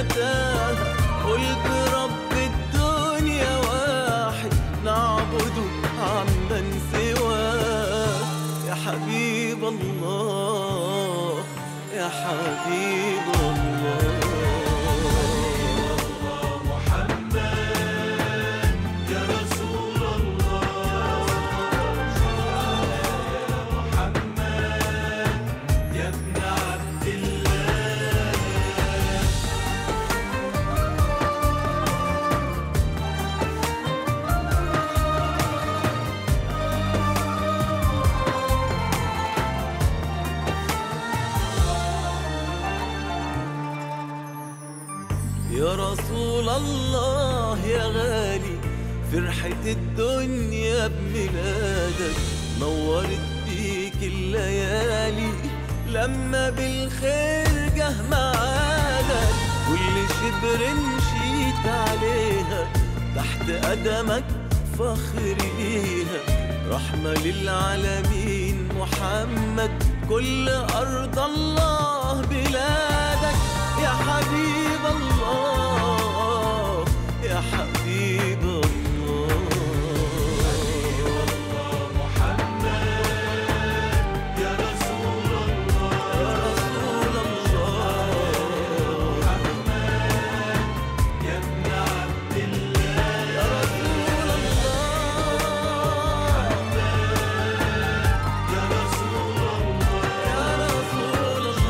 متى قلت رب الدنيا واحد نعبده عمدا سواه. يا حبيب الله يا حبيب الله يا رسول الله يا غالي، فرحة الدنيا بميلادك نورت بيك الليالي، لما بالخير جه معادك كل شبر مشيت عليها تحت قدمك فخر ليها. رحمة للعالمين محمد، كل أرض الله بلادك. يا حبيب الله يا حبيب الله حبيب الله محمد يا رسول الله محمد يا ابن عبد الله يا رسول الله محمد يا رسول الله يا رسول الله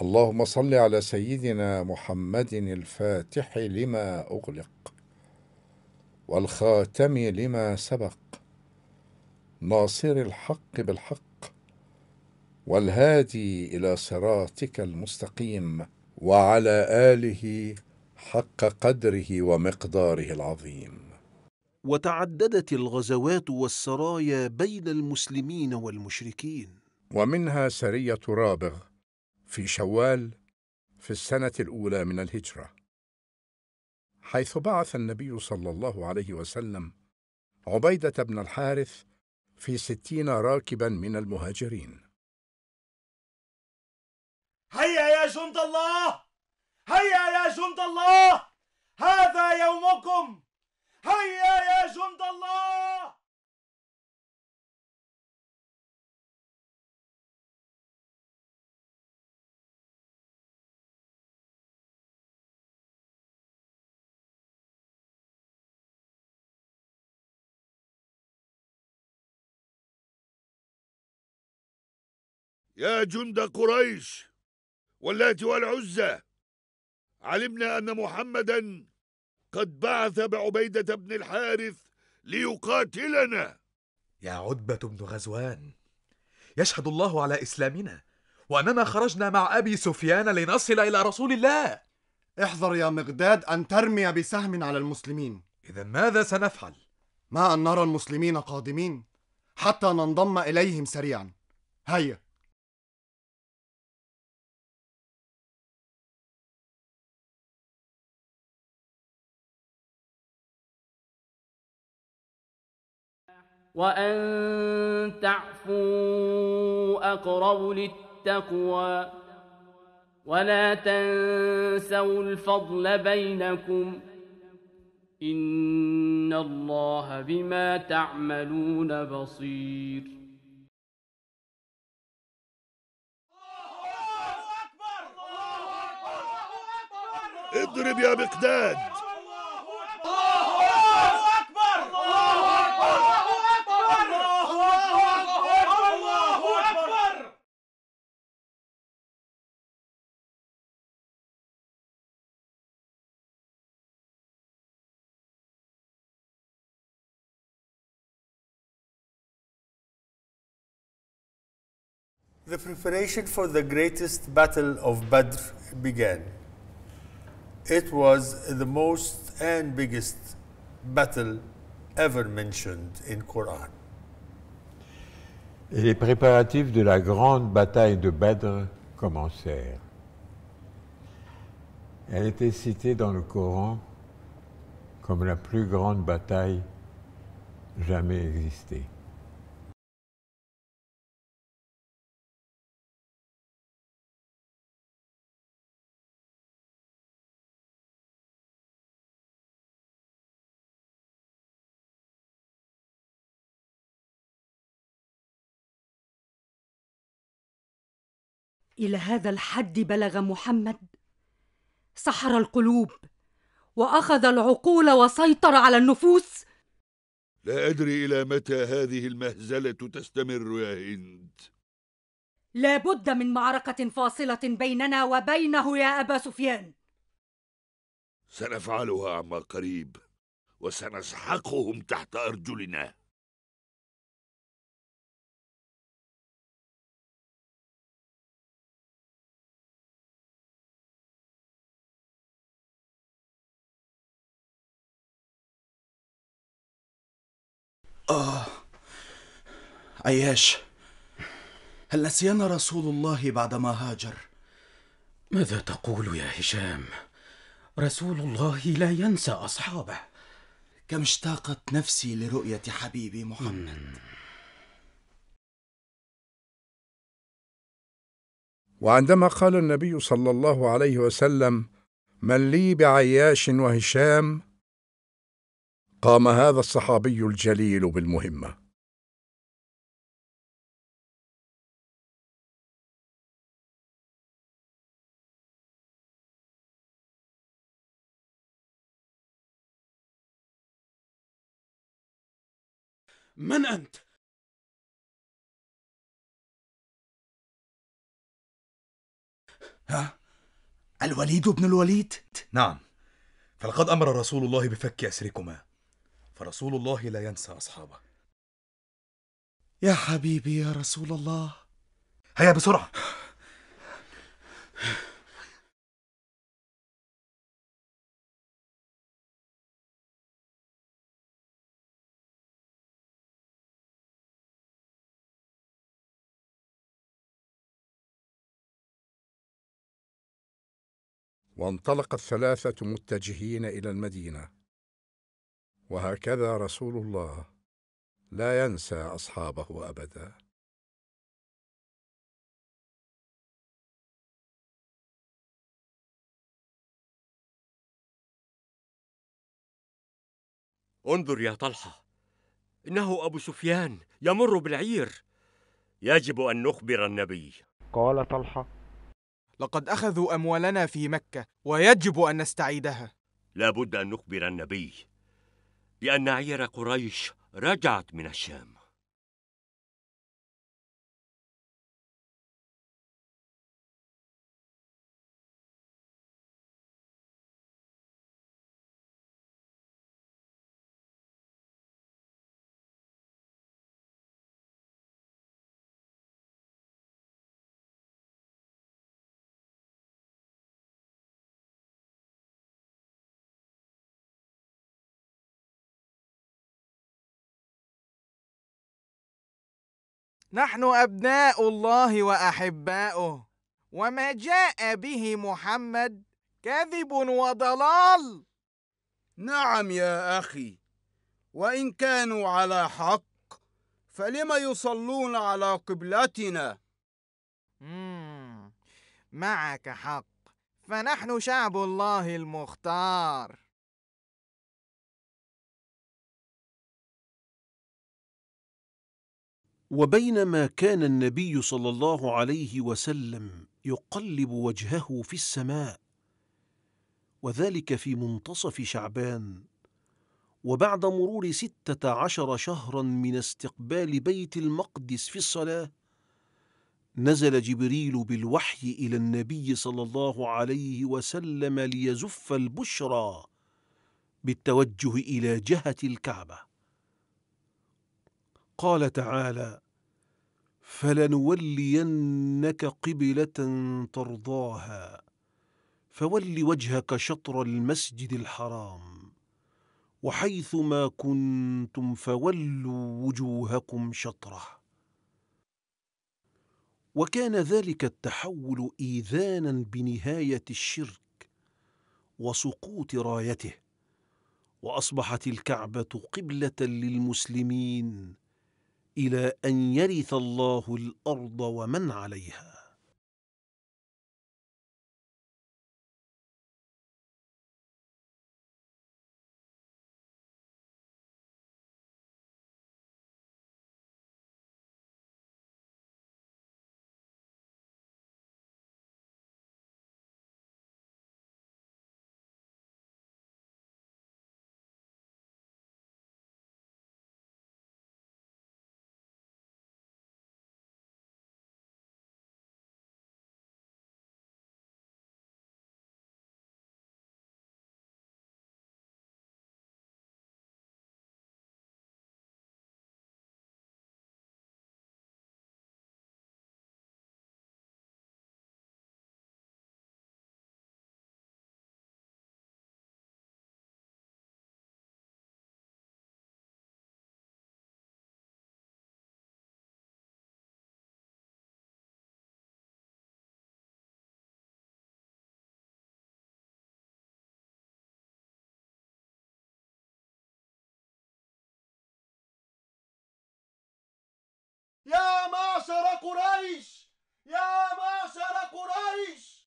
اللهم صل على سيدنا محمد الفاتح لما أغلق والخاتم لما سبق، ناصر الحق بالحق والهادي إلى صراطك المستقيم، وعلى آله حق قدره ومقداره العظيم. وتعددت الغزوات والسرايا بين المسلمين والمشركين، ومنها سرية رابغ في شوال في السنة الأولى من الهجرة، حيث بعث النبي صلى الله عليه وسلم عبيدة بن الحارث في 60 راكبا من المهاجرين. هيا يا جند الله، هيا يا جند الله، هذا يومكم، هيا يا جند الله. يا جند قريش واللات والعزى، علمنا أن محمداً قد بعث بعبيدة بن الحارث ليقاتلنا. يا عتبة بن غزوان، يشهد الله على إسلامنا وأننا خرجنا مع أبي سفيان لنصل إلى رسول الله. احذر يا مقداد أن ترمي بسهم على المسلمين. إذا ماذا سنفعل؟ ما أن نرى المسلمين قادمين حتى ننضم إليهم سريعاً. هيا. وأن تعفوا أقرب للتقوى، ولا تنسوا الفضل بينكم، إن الله بما تعملون بصير. اضرب يا مقداد. The preparation for the greatest battle of Badr began. It was the most and biggest battle ever mentioned in Quran. Et les préparatifs de la grande bataille de Badr commencèrent. Elle était citée dans le Coran comme la plus grande bataille jamais existée. إلى هذا الحد بلغ محمد، سحر القلوب وأخذ العقول وسيطر على النفوس. لا أدري إلى متى هذه المهزلة تستمر يا هند. لا بد من معركة فاصلة بيننا وبينه يا أبا سفيان. سنفعلها عما قريب وسنسحقهم تحت أرجلنا. عياش، هل نسينا رسول الله بعدما هاجر؟ ماذا تقول يا هشام؟ رسول الله لا ينسى أصحابه. كم اشتاقت نفسي لرؤية حبيبي محمد. وعندما قال النبي صلى الله عليه وسلم: من لي بعياش وهشام، قام هذا الصحابي الجليل بالمهمة. من أنت؟ ها؟ الوليد بن الوليد؟ نعم، فلقد أمر رسول الله بفك أسركما، فرسول الله لا ينسى أصحابه. يا حبيبي يا رسول الله، هيا بسرعة. وانطلق الثلاثة متجهين إلى المدينة، وهكذا رسول الله لا ينسى أصحابه أبدا. انظر يا طلحة، إنه أبو سفيان يمر بالعير، يجب أن نخبر النبي. قال طلحة: لقد أخذوا أموالنا في مكة ويجب أن نستعيدها. لا بد أن نخبر النبي، لأن عير قريش رجعت من الشام. نحن أبناء الله وأحباؤه، وما جاء به محمد كذب وضلال. نعم يا أخي، وإن كانوا على حق فلما يصلون على قبلتنا؟ معك حق، فنحن شعب الله المختار. وبينما كان النبي صلى الله عليه وسلم يقلب وجهه في السماء، وذلك في منتصف شعبان، وبعد مرور 16 شهرا من استقبال بيت المقدس في الصلاة، نزل جبريل بالوحي إلى النبي صلى الله عليه وسلم ليزف البشرى بالتوجه إلى جهة الكعبة. قال تعالى: فلنولينك قبلة ترضاها فول وجهك شطر المسجد الحرام، وحيثما كنتم فولوا وجوهكم شطره. وكان ذلك التحول إيذانا بنهاية الشرك وسقوط رايته، وأصبحت الكعبة قبلة للمسلمين إلى أن يرث الله الأرض ومن عليها. يا معشر قريش، يا معشر قريش،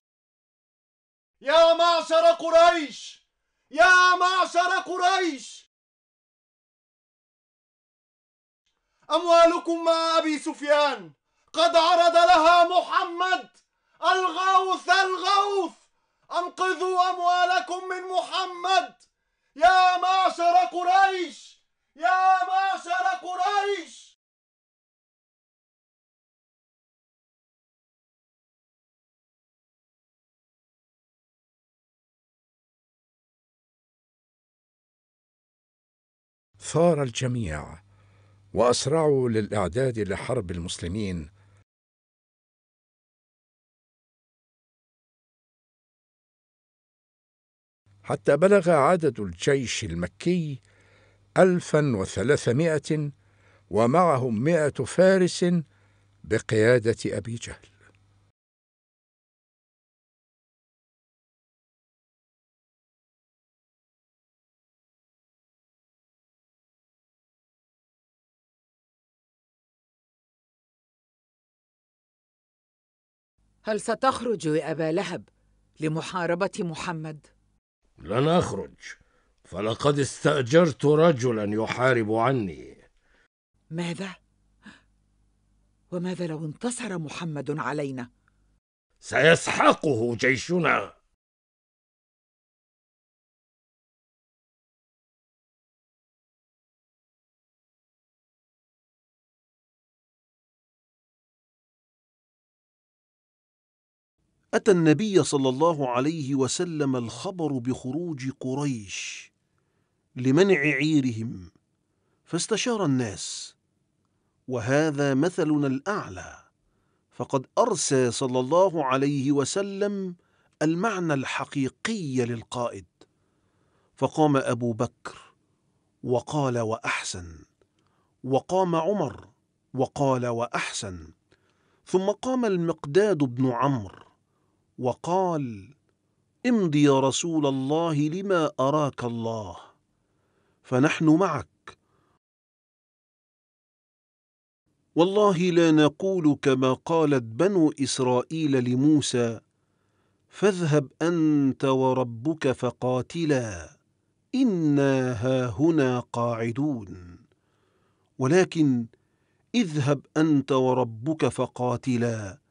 يا معشر قريش، يا معشر قريش، أموالكم مع أبي سفيان قد عرض لها محمد. الغوث الغوث، أنقذوا أموالكم من محمد. يا معشر قريش، يا معشر قريش. ثار الجميع وأسرعوا للإعداد لحرب المسلمين، حتى بلغ عدد الجيش المكي 1300، ومعهم 100 فارس بقيادة أبي جهل. هل ستخرج يا أبا لهب لمحاربة محمد؟ لن أخرج، فلقد استأجرت رجلا يحارب عني. ماذا؟ وماذا لو انتصر محمد علينا؟ سيسحقه جيشنا. أتى النبي صلى الله عليه وسلم الخبر بخروج قريش لمنع عيرهم، فاستشار الناس، وهذا مثلنا الأعلى، فقد أرسى صلى الله عليه وسلم المعنى الحقيقي للقائد. فقام أبو بكر وقال وأحسن، وقام عمر وقال وأحسن، ثم قام المقداد بن عمرو وقال امضِ يا رسول الله لما أراك الله، فنحن معك، والله لا نقول كما قالت بنو إسرائيل لموسى فاذهب أنت وربك فقاتلا إنا هاهنا قاعدون، ولكن اذهب أنت وربك فقاتلا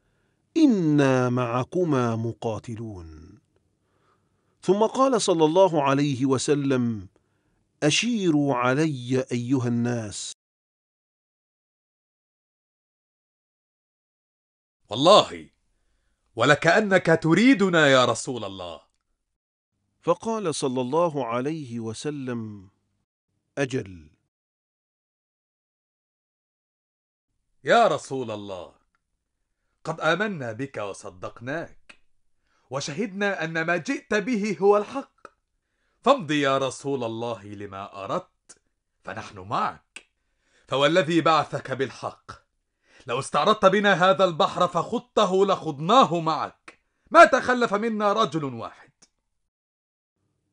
إنا معكما مقاتلون. ثم قال صلى الله عليه وسلم أشيروا علي أيها الناس. والله ولكأنك تريدنا يا رسول الله. فقال صلى الله عليه وسلم أجل. يا رسول الله، قد آمنا بك وصدقناك، وشهدنا أن ما جئت به هو الحق، فامضي يا رسول الله لما أردت، فنحن معك، فوالذي بعثك بالحق لو استعرضت بنا هذا البحر فخضته لخضناه معك، ما تخلف منا رجل واحد.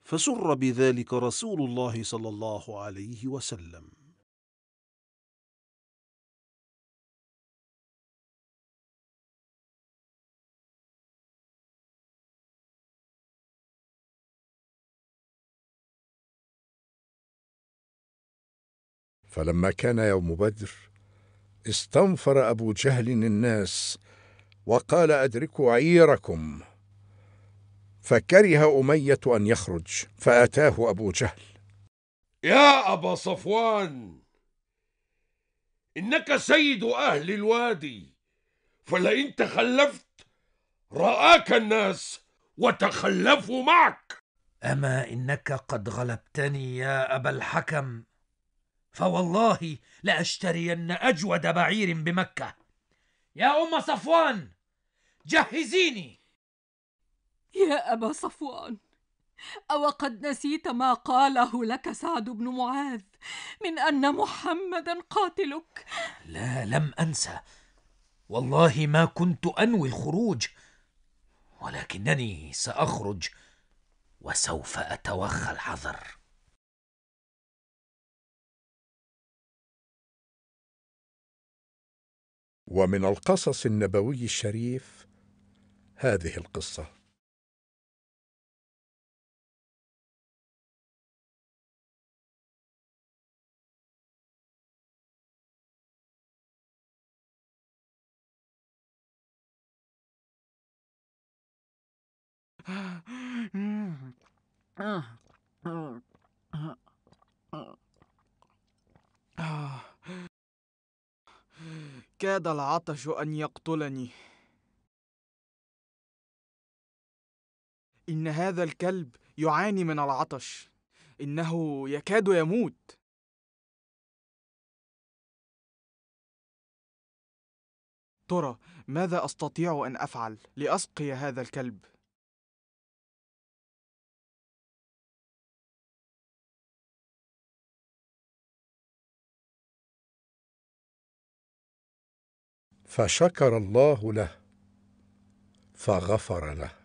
فسر بذلك رسول الله صلى الله عليه وسلم. فلما كان يوم بدر استنفر أبو جهل الناس وقال أدركوا عيركم، فكره أمية أن يخرج، فأتاه أبو جهل. يا أبا صفوان، إنك سيد أهل الوادي، فلئن تخلفت رآك الناس وتخلفوا معك. أما إنك قد غلبتني يا أبا الحكم، فوالله لأشترين أجود بعير بمكة. يا أم صفوان جهزيني. يا أبا صفوان، أو قد نسيت ما قاله لك سعد بن معاذ من أن محمدا قاتلك؟ لا، لم أنسى، والله ما كنت أنوي الخروج، ولكنني سأخرج وسوف أتوخى الحذر. ومن القصص النبوي الشريف هذه القصة. كاد العطش أن يقتلني. إن هذا الكلب يعاني من العطش، إنه يكاد يموت. ترى ماذا أستطيع أن أفعل لأسقي هذا الكلب؟ فشكر الله له فغفر له.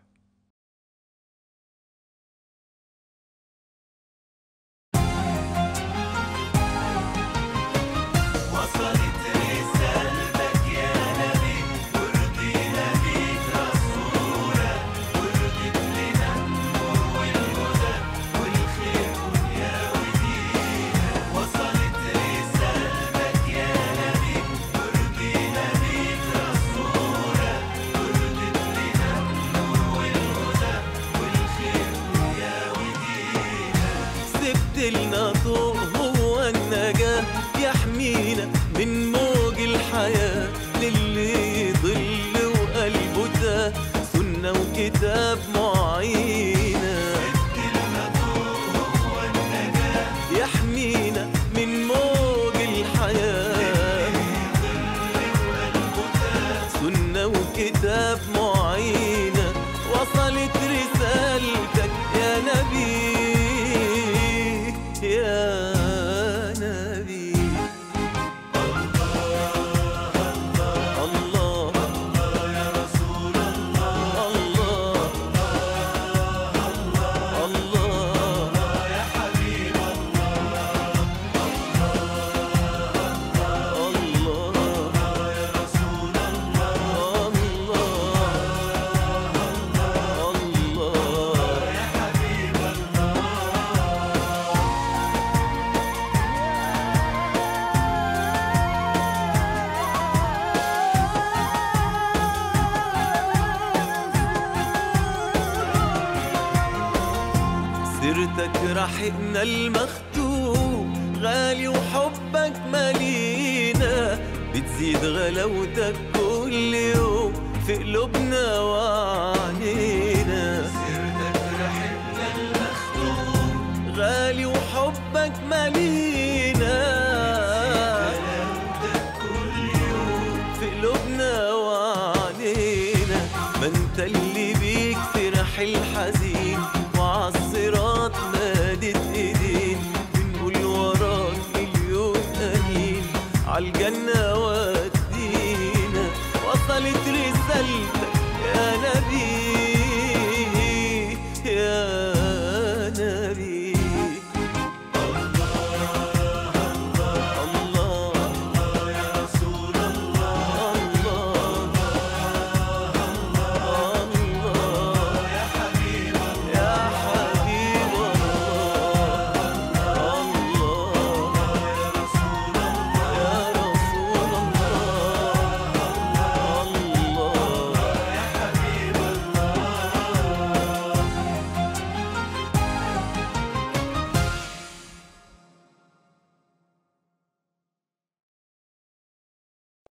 حقنا المختوم غالي وحبك ملينا، بتزيد غلاوتك كل يوم في قلوبنا.